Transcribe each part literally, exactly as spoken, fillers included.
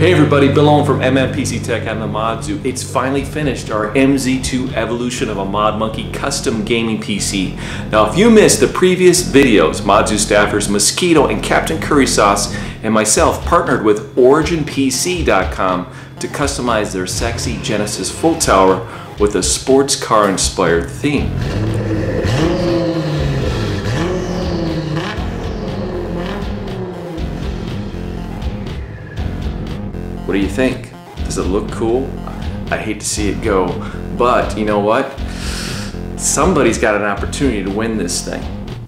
Hey everybody, Bill Owen from M M P C Tech on the Mod Zoo. It's finally finished our M Z two evolution of a Mod Monkey custom gaming P C. Now if you missed the previous videos, Mod Zoo staffers Mosquito and Captain Curry Sauce and myself partnered with Origin P C dot com to customize their sexy Genesis full tower with a sports car inspired theme. What do you think? Does it look cool? I hate to see it go, but you know what? Somebody's got an opportunity to win this thing.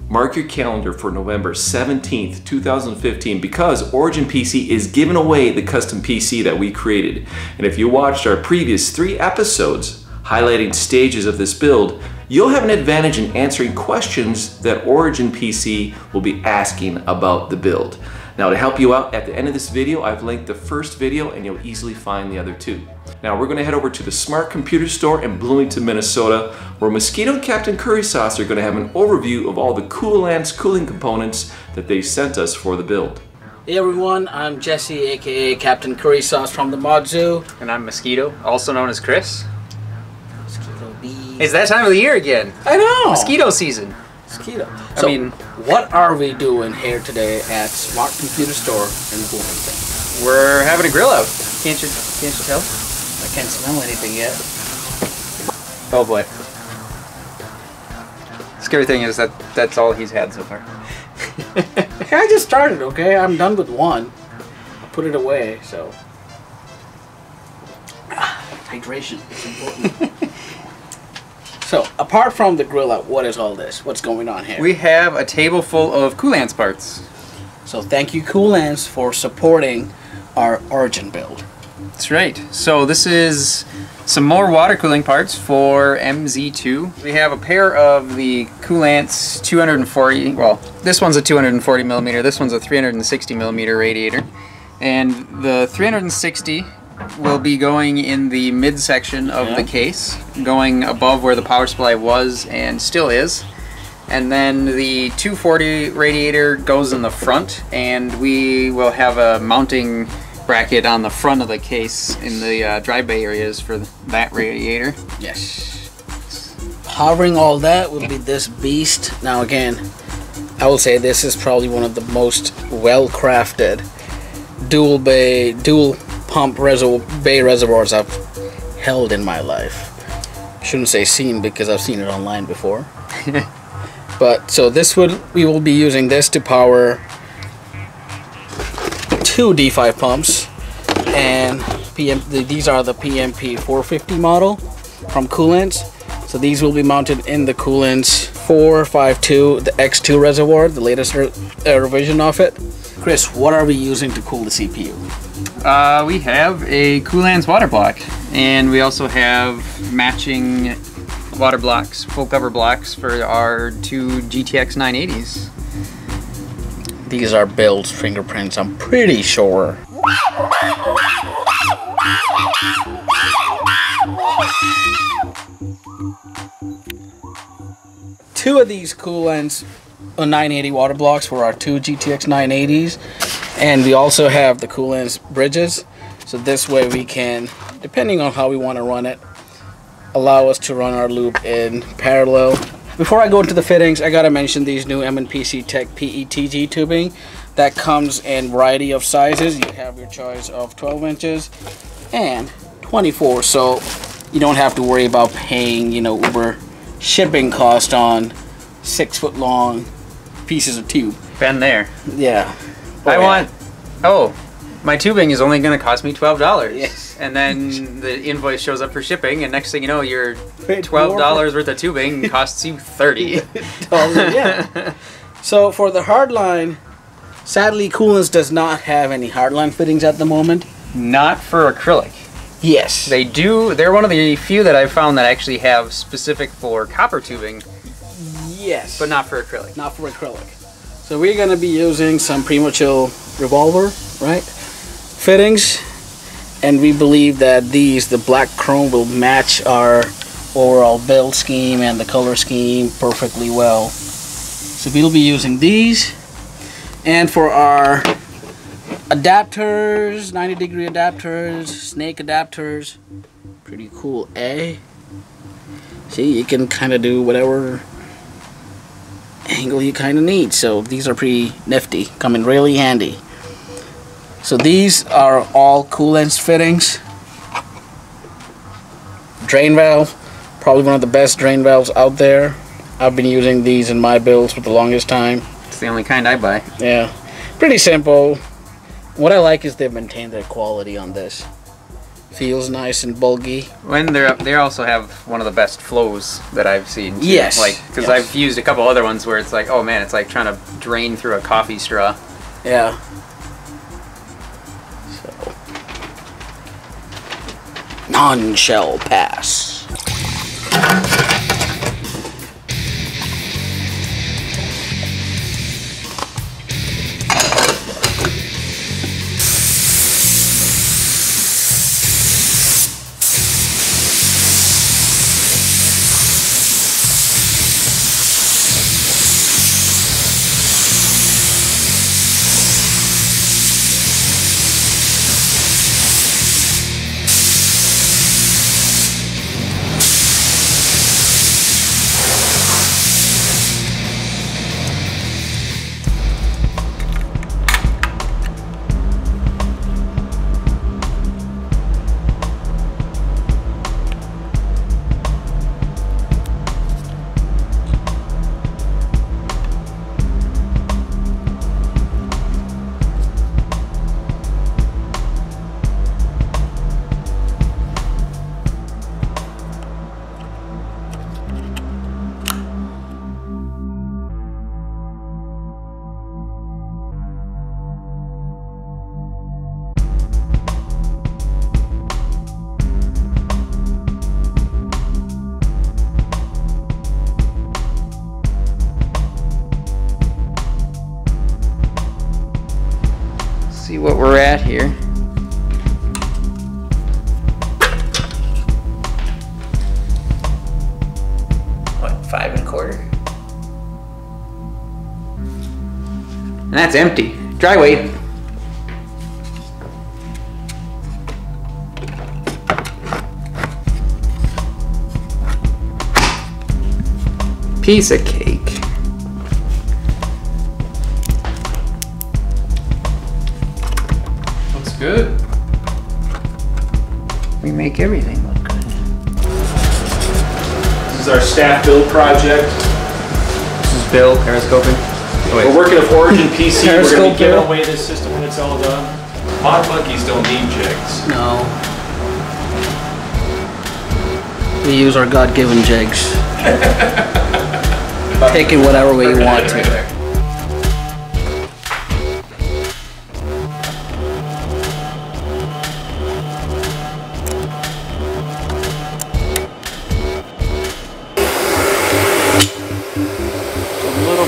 Mark your calendar for November seventeenth, two thousand fifteen, because Origin P C is giving away the custom P C that we created. And if you watched our previous three episodes highlighting stages of this build, you'll have an advantage in answering questions that Origin P C will be asking about the build. Now to help you out, at the end of this video, I've linked the first video and you'll easily find the other two. Now we're gonna head over to the Smart Computer Store in Bloomington, Minnesota, where Mosquito and Captain Curry Sauce are gonna have an overview of all the Koolance cooling components that they sent us for the build. Hey everyone, I'm Jesse, aka Captain Curry Sauce from the Mod Zoo. And I'm Mosquito, also known as Chris. Mosquito bees. It's that time of the year again. I know! Mosquito season. Mosquito. So, I mean, what are we doing here today at Smart Computer Store in Bloomington? We're having a grill out. Can't you, can't you tell? I can't smell anything yet. Oh boy. The scary thing is that that's all he's had so far. Hey, I just started, okay? I'm done with one. I put it away, so. Ah, hydration is important. So, apart from the grill out, what is all this? What's going on here? We have a table full of Koolance parts. So, thank you Koolance for supporting our Origin build. That's right. So, this is some more water cooling parts for M Z two. We have a pair of the Koolance two forty, well, this one's a two forty millimeter, this one's a three sixty millimeter radiator. And the three sixty will be going in the midsection of yeah. the case, going above where the power supply was and still is. And then the two forty radiator goes in the front, and we will have a mounting bracket on the front of the case in the uh, dry bay areas for that radiator. Yes. Powering all that will be this beast. Now again, I will say this is probably one of the most well-crafted dual bay, dual pump reservoir, bay reservoirs I've held in my life. Shouldn't say seen because I've seen it online before. But so this would, we will be using this to power two D five pumps, and P M, these are the P M P four fifty model from Koolance. So these will be mounted in the Koolance four fifty-two, the X two reservoir, the latest re uh, revision of it. Chris, what are we using to cool the C P U? Uh, we have a Koolance water block, and we also have matching water blocks, full cover blocks for our two G T X nine eighties. These are Bill's fingerprints, I'm pretty sure. Two of these Koolance nine eighty water blocks for our two G T X nine eighties. And we also have the Koolance bridges, so this way we can, depending on how we want to run it, allow us to run our loop in parallel. Before I go into the fittings, I gotta mention these new M M P C Tech P E T G tubing that comes in variety of sizes. You have your choice of twelve inches and twenty-four, so you don't have to worry about paying, you know, Uber shipping cost on six foot long pieces of tube. Been there. Yeah. Oh, I yeah. want, oh, my tubing is only going to cost me twelve dollars. Yes. And then the invoice shows up for shipping, and next thing you know, your twelve dollars worth of tubing costs you thirty dollars. Yeah. So for the hardline, sadly, Koolance does not have any hardline fittings at the moment. Not for acrylic. Yes. They do. They're one of the few that I've found that actually have specific for copper tubing. Yes. But not for acrylic. Not for acrylic. So we're going to be using some PrimoChill Revolver, right, fittings, and we believe that these, the black chrome, will match our overall build scheme and the color scheme perfectly well. So we'll be using these, and for our Adapters, ninety degree adapters, snake adapters. Pretty cool, eh? See, you can kind of do whatever angle you kind of need. So these are pretty nifty, come in really handy. So these are all Koolance fittings. Drain valve, probably one of the best drain valves out there. I've been using these in my builds for the longest time. It's the only kind I buy. Yeah, pretty simple. What I like is they've maintained their quality on this. Feels nice and bulky. When they're up, they also have one of the best flows that I've seen. Too. Yes. Like, because yes. I've used a couple other ones where it's like, oh man, it's like trying to drain through a coffee straw. Yeah. So. None shall pass. What we're at here. What, five and a quarter? And that's empty. Dry weight. Piece of cake. Good. We make everything look good. This is our staff build project. This is Bill, Periscoping. Oh, we're working with Origin P C. We're going to be giving away this system when it's all done. Mod monkeys don't need jigs. No. We use our God-given jigs. Take it whatever way you want to.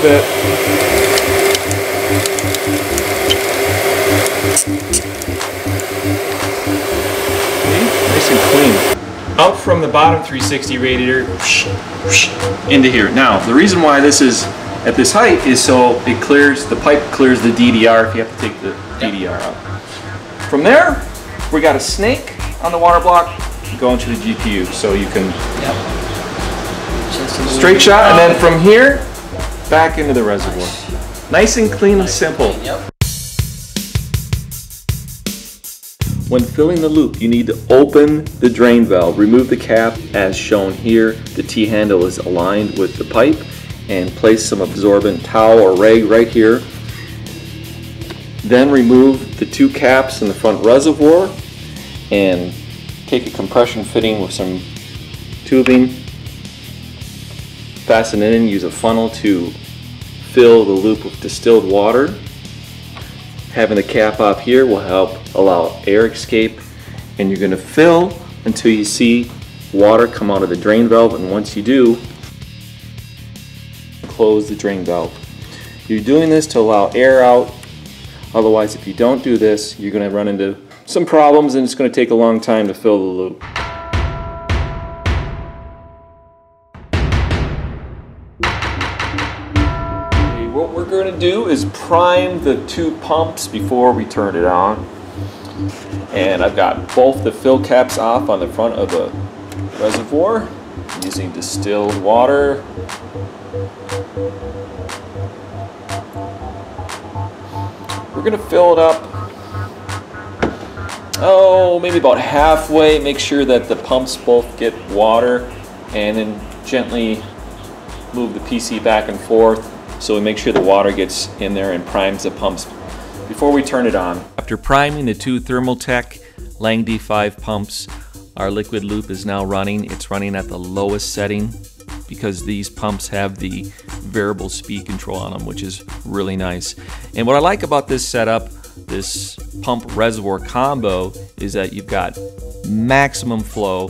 There. Out from the bottom three sixty radiator whoosh, whoosh, into here. Now, the reason why this is at this height is so it clears, the pipe clears the D D R if you have to take the D D R out. From there, we got a snake on the water block going to the G P U, so you can yep. straight shot, and then from here, back into the reservoir. Nice and clean and simple. Yep. When filling the loop, you need to open the drain valve, remove the cap as shown here. The T-handle is aligned with the pipe and place some absorbent towel or rag right here. Then remove the two caps in the front reservoir and take a compression fitting with some tubing. Fasten it in, use a funnel to fill the loop with distilled water. Having the cap off here will help allow air escape, and you're going to fill until you see water come out of the drain valve, and once you do, close the drain valve. You're doing this to allow air out, otherwise if you don't do this, you're going to run into some problems and it's going to take a long time to fill the loop. to do is prime the two pumps before we turn it on. And I've got both the fill caps off on the front of the reservoir using distilled water. We're going to fill it up, oh, maybe about halfway. Make sure that the pumps both get water, and then gently move the P C back and forth so we make sure the water gets in there and primes the pumps before we turn it on. After priming the two Thermaltake Laing D five pumps, our liquid loop is now running. It's running at the lowest setting because these pumps have the variable speed control on them, which is really nice. And what I like about this setup, this pump reservoir combo, is that you've got maximum flow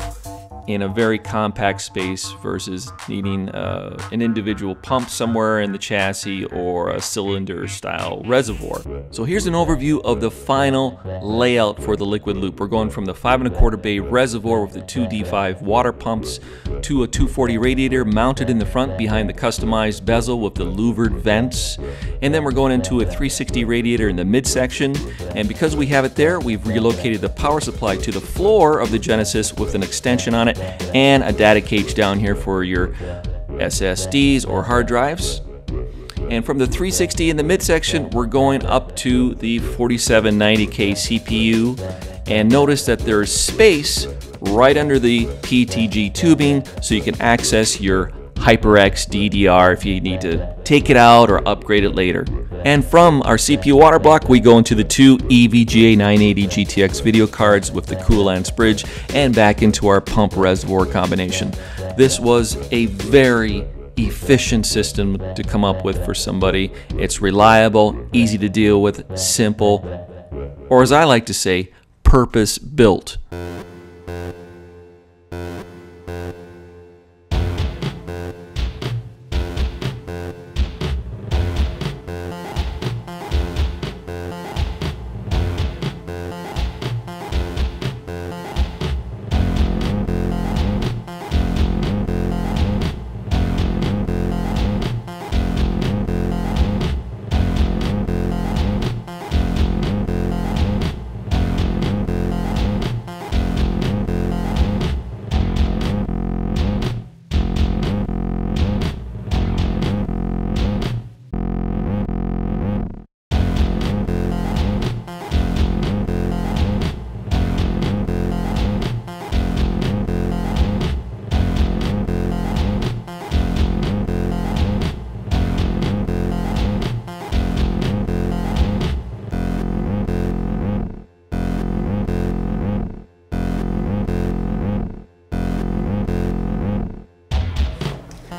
in a very compact space versus needing uh, an individual pump somewhere in the chassis or a cylinder style reservoir. So here's an overview of the final layout for the liquid loop. We're going from the five and a quarter bay reservoir with the two D five water pumps to a two forty radiator mounted in the front behind the customized bezel with the louvered vents. And then we're going into a three sixty radiator in the midsection. And because we have it there, we've relocated the power supply to the floor of the Genesis with an extension on it and a data cage down here for your S S Ds or hard drives. And from the three sixty in the midsection, we're going up to the forty-seven ninety K C P U. And notice that there's space right under the P E T G tubing so you can access your HyperX D D R if you need to take it out or upgrade it later. And from our C P U water block, we go into the two E V G A nine eighty G T X video cards with the Koolance bridge and back into our pump reservoir combination. This was a very efficient system to come up with for somebody. It's reliable, easy to deal with, simple, or as I like to say, purpose-built.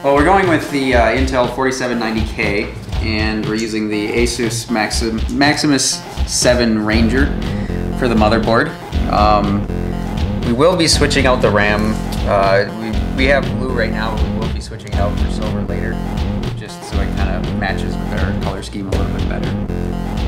Well, we're going with the uh, Intel forty-seven ninety K, and we're using the Asus Maxim Maximus seven Ranger for the motherboard. Um, we will be switching out the RAM. Uh, we, we have blue right now, but we will be switching it out for silver later, just so it kind of matches with our color scheme a little bit better.